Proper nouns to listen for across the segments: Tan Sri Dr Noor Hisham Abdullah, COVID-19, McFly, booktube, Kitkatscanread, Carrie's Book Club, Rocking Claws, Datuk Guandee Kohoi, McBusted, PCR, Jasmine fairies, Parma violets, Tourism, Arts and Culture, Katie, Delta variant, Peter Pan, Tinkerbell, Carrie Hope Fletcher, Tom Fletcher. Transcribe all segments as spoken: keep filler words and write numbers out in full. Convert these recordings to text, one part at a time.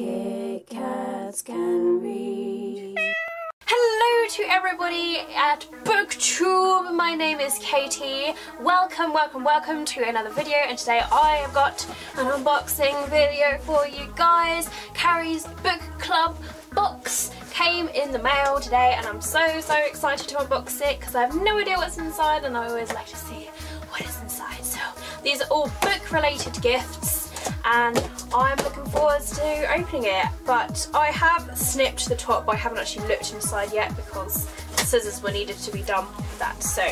Kit Kats Can Read. Hello to everybody at booktube. My name is Katie. Welcome, welcome, welcome to another video, and today I have got an unboxing video for you guys. Carrie's Book Club box came in the mail today and I'm so so excited to unbox it because I have no idea what's inside and I always like to see what is inside. So these are all book related gifts and I'm looking forward to opening it, but I have snipped the top, but I haven't actually looked inside yet because the scissors were needed to be done with that. So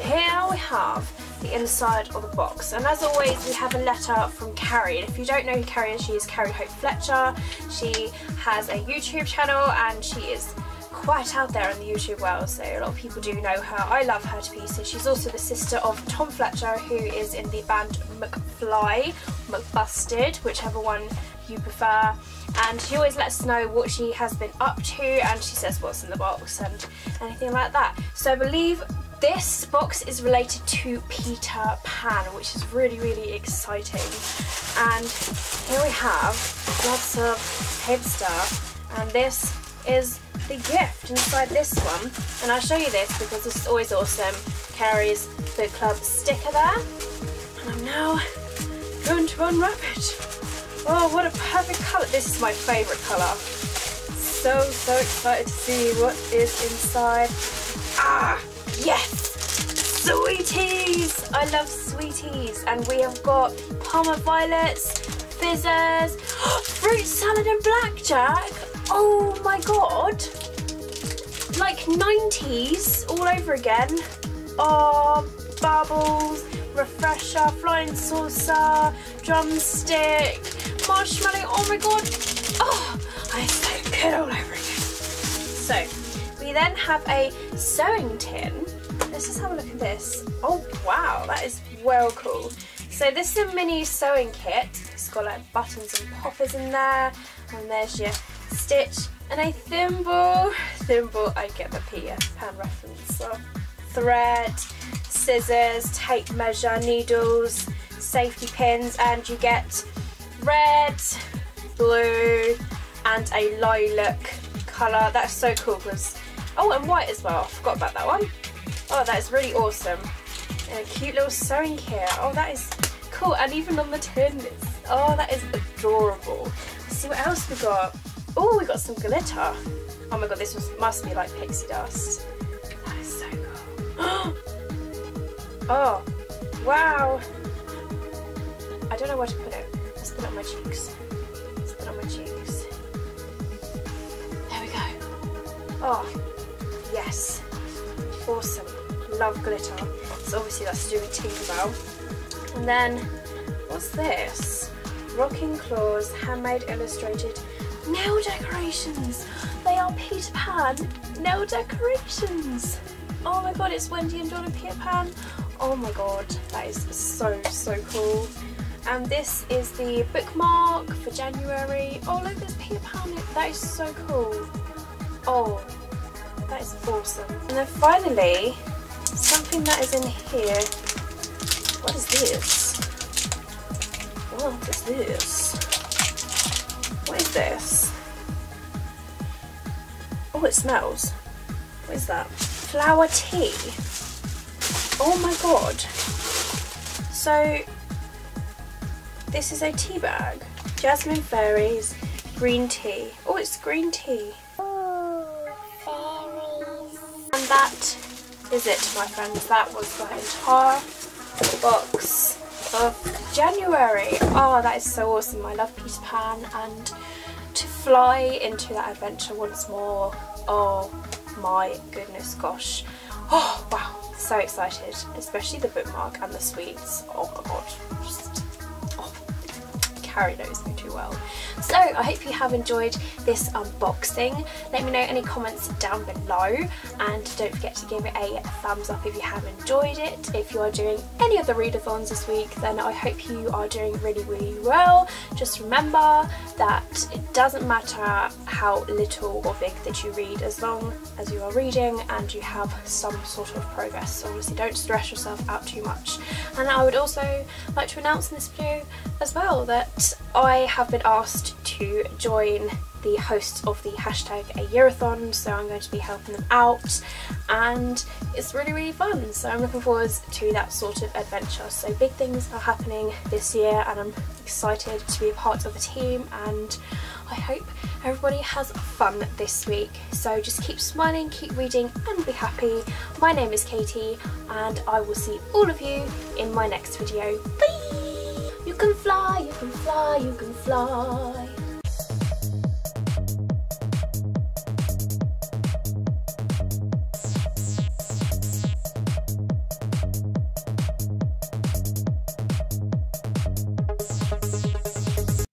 here we have the inside of the box, and as always we have a letter from Carrie. And if you don't know who Carrie is, she is Carrie Hope Fletcher. She has a YouTube channel and she is quite out there in the YouTube world, so a lot of people do know her. I love her to pieces. She's also the sister of Tom Fletcher, who is in the band McFly, McBusted, whichever one you prefer, and she always lets us know what she has been up to and she says what's in the box and anything like that. So I believe this box is related to Peter Pan, which is really really exciting. And here we have lots of head stuff, and this is the gift inside this one, and I'll show you this because this is always awesome. Carrie's Book Club sticker there, and I'm now going to unwrap it. Oh, what a perfect colour. This is my favourite colour. So so excited to see what is inside. Ah yes, sweeties. I love sweeties, and we have got Parma violets, fizzers, fruit salad and blackjack. Oh my god, like nineties all over again. Oh, bubbles, refresher, flying saucer, drumstick, marshmallow. Oh my god, oh, I so good all over again. So we then have a sewing tin. Let's just have a look at this. Oh wow, that is well cool. So this is a mini sewing kit. It's got like buttons and poppers in there, and there's your stitch and a thimble. Thimble, I get the Peter Pan reference. So, thread, scissors, tape measure, needles, safety pins, and you get red, blue, and a lilac colour. That's so cool because, oh, and white as well. I forgot about that one. Oh, that is really awesome. And a cute little sewing kit. Oh, that is cool. And even on the tin, it's, oh, that is adorable. Let's see what else we got. Oh, we got some glitter. Oh my god, this was, must be like pixie dust. That is so cool. Oh, wow. I don't know where to put it. Let's put it on my cheeks. Let's put it on my cheeks. There we go. Oh, yes. Awesome. Love glitter. So obviously that's to do with Tinkerbell. And then, what's this? Rocking Claws, handmade illustrated nail decorations. They are Peter Pan nail decorations. Oh my god, it's Wendy and John and Peter Pan. Oh my god, that is so so cool. And this is the bookmark for January. Oh look, there's Peter Pan. That is so cool. Oh, that is awesome. And then finally, something that is in here. What is this? What is this? What is this? Oh, it smells. What is that? Flower tea. Oh my god. So, this is a tea bag. Jasmine fairies, green tea. Oh, it's green tea. And that is it, my friends. That was the entire box of January. Oh, that is so awesome. I love Peter Pan, and to fly into that adventure once more. Oh my goodness gosh. Oh wow, so excited, especially the bookmark and the sweets. Oh my god, just oh, Carrie knows me too well. So I hope you have enjoyed this unboxing. Let me know any comments down below, and don't forget to give it a thumbs up if you have enjoyed it. If you are doing any of the readathons this week, then I hope you are doing really really well. Just remember that it doesn't matter how little or big that you read, as long as you are reading and you have some sort of progress. So obviously don't stress yourself out too much. And I would also like to announce in this video as well that I have been asked to to join the hosts of the hashtag a yearathon, so I'm going to be helping them out, and it's really really fun, so I'm looking forward to that sort of adventure. So big things are happening this year and I'm excited to be a part of the team, and I hope everybody has fun this week. So just keep smiling, keep reading and be happy. My name is Katie and I will see all of you in my next video. Bye! You can fly, you can fly, you can fly.